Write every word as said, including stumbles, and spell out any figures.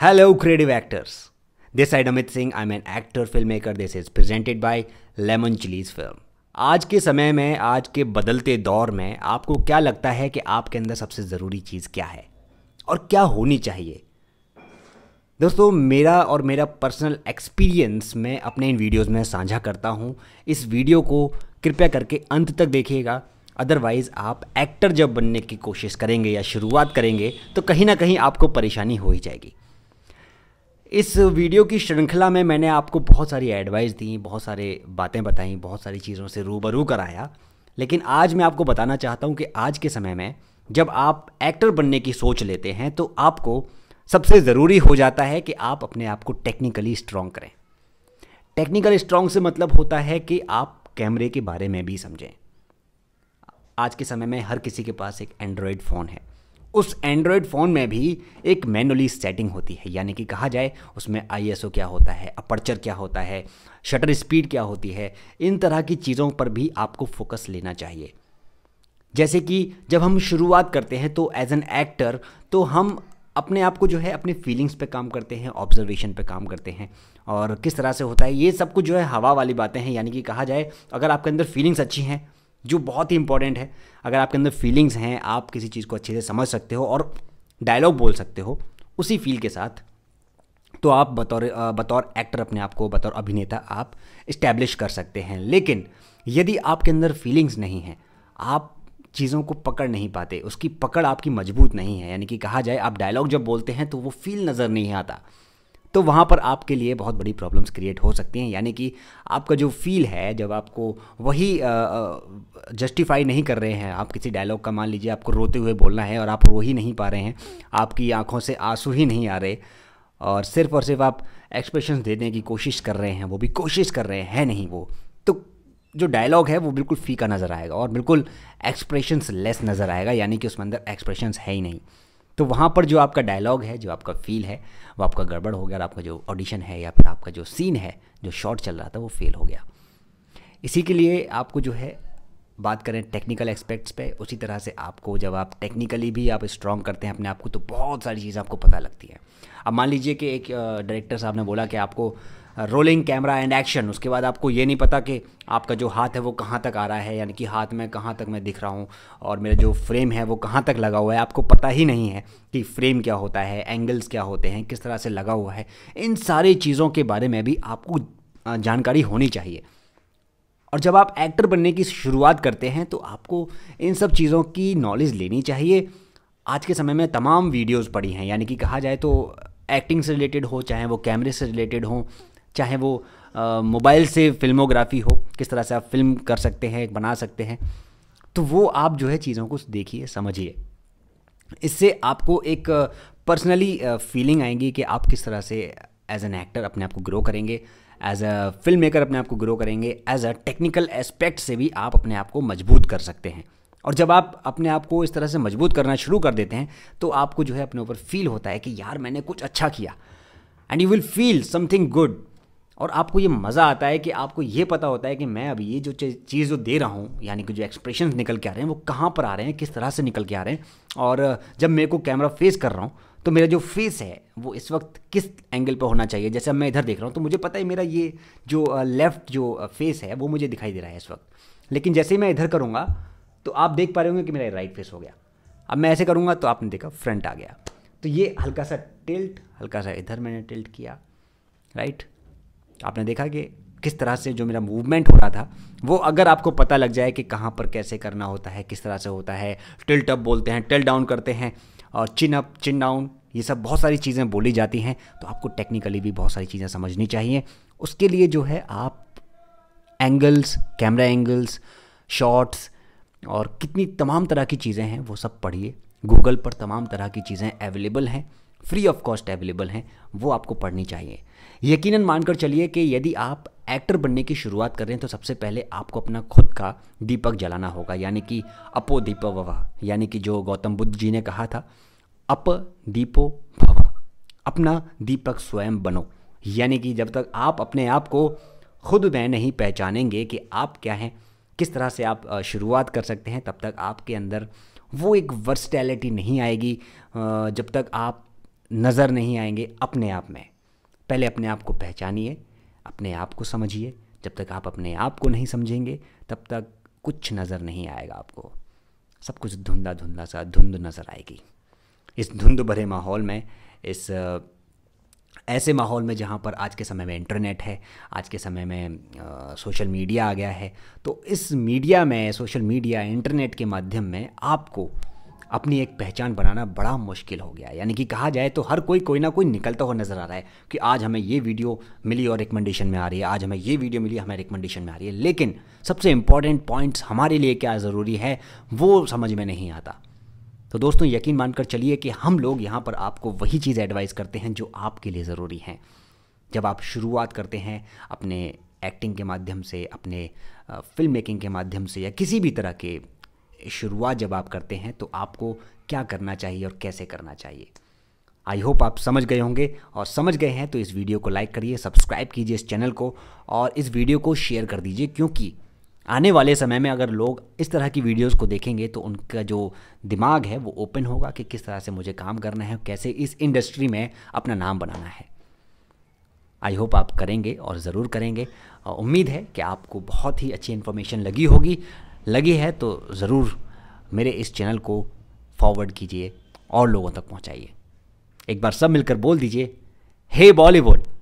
Hello creative actors, this side Amit Singh, I'm an actor filmmaker, this is presented by Lemon Chillies film। आज के समय में, आज के बदलते दौर में आपको क्या लगता है कि आपके अंदर सबसे ज़रूरी चीज़ क्या है और क्या होनी चाहिए? दोस्तों मेरा और मेरा पर्सनल एक्सपीरियंस मैं अपने इन वीडियोस में साझा करता हूं। इस वीडियो को कृपया करके अंत तक देखिएगा, अदरवाइज़ आप एक्टर जब बनने की कोशिश करेंगे या शुरुआत करेंगे तो कहीं ना कहीं आपको परेशानी हो ही जाएगी। इस वीडियो की श्रृंखला में मैंने आपको बहुत सारी एडवाइस दी, बहुत सारे बातें बताई, बहुत सारी चीज़ों से रूबरू कराया, लेकिन आज मैं आपको बताना चाहता हूं कि आज के समय में जब आप एक्टर बनने की सोच लेते हैं तो आपको सबसे ज़रूरी हो जाता है कि आप अपने आप को टेक्निकली स्ट्रॉन्ग करें। टेक्निकल स्ट्रॉन्ग से मतलब होता है कि आप कैमरे के बारे में भी समझें। आज के समय में हर किसी के पास एक एंड्रॉयड फ़ोन है, उस एंड्रॉयड फ़ोन में भी एक मैनुअली सेटिंग होती है, यानी कि कहा जाए उसमें आई एस ओ क्या होता है, अपर्चर क्या होता है, शटर स्पीड क्या होती है, इन तरह की चीज़ों पर भी आपको फोकस लेना चाहिए। जैसे कि जब हम शुरुआत करते हैं तो एज एन एक्टर तो हम अपने आप को जो है अपने फीलिंग्स पे काम करते हैं, ऑब्जर्वेशन पे काम करते हैं और किस तरह से होता है, ये सब कुछ जो है हवा वाली बातें हैं। यानी कि कहा जाए अगर आपके अंदर फीलिंग्स अच्छी हैं, जो बहुत ही इंपॉर्टेंट है, अगर आपके अंदर फीलिंग्स हैं, आप किसी चीज़ को अच्छे से समझ सकते हो और डायलॉग बोल सकते हो उसी फील के साथ, तो आप बतौर बतौर एक्टर अपने आप को, बतौर अभिनेता आप इस्टेब्लिश कर सकते हैं। लेकिन यदि आपके अंदर फीलिंग्स नहीं हैं, आप चीज़ों को पकड़ नहीं पाते, उसकी पकड़ आपकी मजबूत नहीं है, यानी कि कहा जाए आप डायलॉग जब बोलते हैं तो वो फील नज़र नहीं आता, तो वहाँ पर आपके लिए बहुत बड़ी प्रॉब्लम्स क्रिएट हो सकती हैं। यानी कि आपका जो फील है, जब आपको वही जस्टिफाई नहीं कर रहे हैं, आप किसी डायलॉग का, मान लीजिए आपको रोते हुए बोलना है और आप रो ही नहीं पा रहे हैं, आपकी आंखों से आंसू ही नहीं आ रहे और सिर्फ और सिर्फ आप एक्सप्रेशन देने की कोशिश कर रहे हैं, वो भी कोशिश कर रहे हैं नहीं, वो तो जो डायलॉग है वो बिल्कुल फीका नज़र आएगा और बिल्कुल एक्सप्रेशंस लेस नज़र आएगा, यानी कि उसमें अंदर एक्सप्रेशंस है ही नहीं। तो वहाँ पर जो आपका डायलॉग है, जो आपका फील है, वो आपका गड़बड़ हो गया और आपका जो ऑडिशन है या फिर आपका जो सीन है, जो शॉट चल रहा था, वो फेल हो गया। इसी के लिए आपको जो है, बात करें टेक्निकल एस्पेक्ट्स पे, उसी तरह से आपको जब आप टेक्निकली भी आप स्ट्रॉन्ग करते हैं अपने आप को तो बहुत सारी चीज़ें आपको पता लगती है। अब मान लीजिए कि एक डायरेक्टर साहब ने बोला कि आपको रोलिंग कैमरा एंड एक्शन, उसके बाद आपको ये नहीं पता कि आपका जो हाथ है वो कहाँ तक आ रहा है, यानी कि हाथ में कहाँ तक मैं दिख रहा हूँ और मेरा जो फ्रेम है वो कहाँ तक लगा हुआ है, आपको पता ही नहीं है कि फ्रेम क्या होता है, एंगल्स क्या होते हैं, किस तरह से लगा हुआ है, इन सारी चीज़ों के बारे में भी आपको जानकारी होनी चाहिए। और जब आप एक्टर बनने की शुरुआत करते हैं तो आपको इन सब चीज़ों की नॉलेज लेनी चाहिए। आज के समय में तमाम वीडियोज़ पड़ी हैं, यानी कि कहा जाए तो एक्टिंग से रिलेटेड हो, चाहे वो कैमरे से रिलेटेड हो, चाहे वो मोबाइल से फिल्मोग्राफी हो, किस तरह से आप फिल्म कर सकते हैं, बना सकते हैं, तो वो आप जो है चीज़ों को देखिए, समझिए। इससे आपको एक पर्सनली फीलिंग आएगी कि आप किस तरह से एज एन एक्टर अपने आप को ग्रो करेंगे, एज अ फिल्म मेकर अपने आप को ग्रो करेंगे, एज अ टेक्निकल एस्पेक्ट से भी आप अपने आप को मजबूत कर सकते हैं। और जब आप अपने आप को इस तरह से मजबूत करना शुरू कर देते हैं तो आपको जो है अपने ऊपर फील होता है कि यार मैंने कुछ अच्छा किया, and you will feel something good. और आपको ये मज़ा आता है कि आपको ये पता होता है कि मैं अब ये जो चीज़ जो दे रहा हूँ, यानी कि जो एक्सप्रेशंस निकल के आ रहे हैं वो कहाँ पर आ रहे हैं, किस तरह से निकल के आ रहे हैं, और जब मेरे को कैमरा फेस कर रहा हूँ तो मेरा जो फेस है वो इस वक्त किस एंगल पर होना चाहिए। जैसे अब मैं इधर देख रहा हूँ तो मुझे पता है मेरा ये जो लेफ़्ट जो फेस है वो मुझे दिखाई दे रहा है इस वक्त, लेकिन जैसे ही मैं इधर करूँगा तो आप देख पा रहे होंगे कि मेरा राइट फेस हो गया। अब मैं ऐसे करूँगा तो आपने देखा फ्रंट आ गया, तो ये हल्का सा टिल्ट, हल्का सा इधर मैंने टिल्ट किया, राइट, आपने देखा कि किस तरह से जो मेरा मूवमेंट हो रहा था वो अगर आपको पता लग जाए कि कहाँ पर कैसे करना होता है, किस तरह से होता है, टिल्ट अप बोलते हैं, टिल्ट डाउन करते हैं और चिन अप, चिन डाउन, ये सब बहुत सारी चीज़ें बोली जाती हैं, तो आपको टेक्निकली भी बहुत सारी चीज़ें समझनी चाहिए। उसके लिए जो है आप एंगल्स, कैमरा एंगल्स, शॉट्स और कितनी तमाम तरह की चीज़ें हैं वो सब पढ़िए। गूगल पर तमाम तरह की चीज़ें अवेलेबल हैं, फ्री ऑफ कॉस्ट अवेलेबल हैं, वो आपको पढ़नी चाहिए। यकीनन मानकर चलिए कि यदि आप एक्टर बनने की शुरुआत कर रहे हैं तो सबसे पहले आपको अपना खुद का दीपक जलाना होगा, यानी कि अपो दीपो भवा, यानी कि जो गौतम बुद्ध जी ने कहा था, अप दीपो भवा, अपना दीपक स्वयं बनो। यानी कि जब तक आप अपने आप को खुद में नहीं पहचानेंगे कि आप क्या हैं, किस तरह से आप शुरुआत कर सकते हैं, तब तक आपके अंदर वो एक वर्सटैलिटी नहीं आएगी, जब तक आप नज़र नहीं आएंगे अपने आप में। पहले अपने आप को पहचानिए, अपने आप को समझिए। जब तक आप अपने आप को नहीं समझेंगे तब तक कुछ नज़र नहीं आएगा आपको, सब कुछ धुंधा धुंधा सा धुंध नज़र आएगी। इस धुंध भरे माहौल में, इस ऐसे माहौल में जहाँ पर आज के समय में इंटरनेट है, आज के समय में आ, सोशल मीडिया आ गया है, तो इस मीडिया में, सोशल मीडिया इंटरनेट के माध्यम में आपको अपनी एक पहचान बनाना बड़ा मुश्किल हो गया है। यानी कि कहा जाए तो हर कोई कोई ना कोई निकलता हुआ नज़र आ रहा है कि आज हमें ये वीडियो मिली और रिकमेंडेशन में आ रही है, आज हमें ये वीडियो मिली हमें रिकमेंडेशन में आ रही है। लेकिन सबसे इम्पॉर्टेंट पॉइंट्स हमारे लिए क्या ज़रूरी है वो समझ में नहीं आता। तो दोस्तों यकीन मानकर चलिए कि हम लोग यहाँ पर आपको वही चीज़ एडवाइस करते हैं जो आपके लिए ज़रूरी हैं। जब आप शुरुआत करते हैं अपने एक्टिंग के माध्यम से, अपने फिल्म मेकिंग के माध्यम से, या किसी भी तरह के शुरुआत जब आप करते हैं तो आपको क्या करना चाहिए और कैसे करना चाहिए। आई होप आप समझ गए होंगे, और समझ गए हैं तो इस वीडियो को लाइक करिए, सब्सक्राइब कीजिए इस चैनल को और इस वीडियो को शेयर कर दीजिए, क्योंकि आने वाले समय में अगर लोग इस तरह की वीडियोस को देखेंगे तो उनका जो दिमाग है वो ओपन होगा कि किस तरह से मुझे काम करना है, कैसे इस इंडस्ट्री में अपना नाम बनाना है। आई होप आप करेंगे और ज़रूर करेंगे। उम्मीद है कि आपको बहुत ही अच्छी इन्फॉर्मेशन लगी होगी, लगी है तो ज़रूर मेरे इस चैनल को फॉरवर्ड कीजिए और लोगों तक पहुँचाइए। एक बार सब मिलकर बोल दीजिए, हे बॉलीवुड।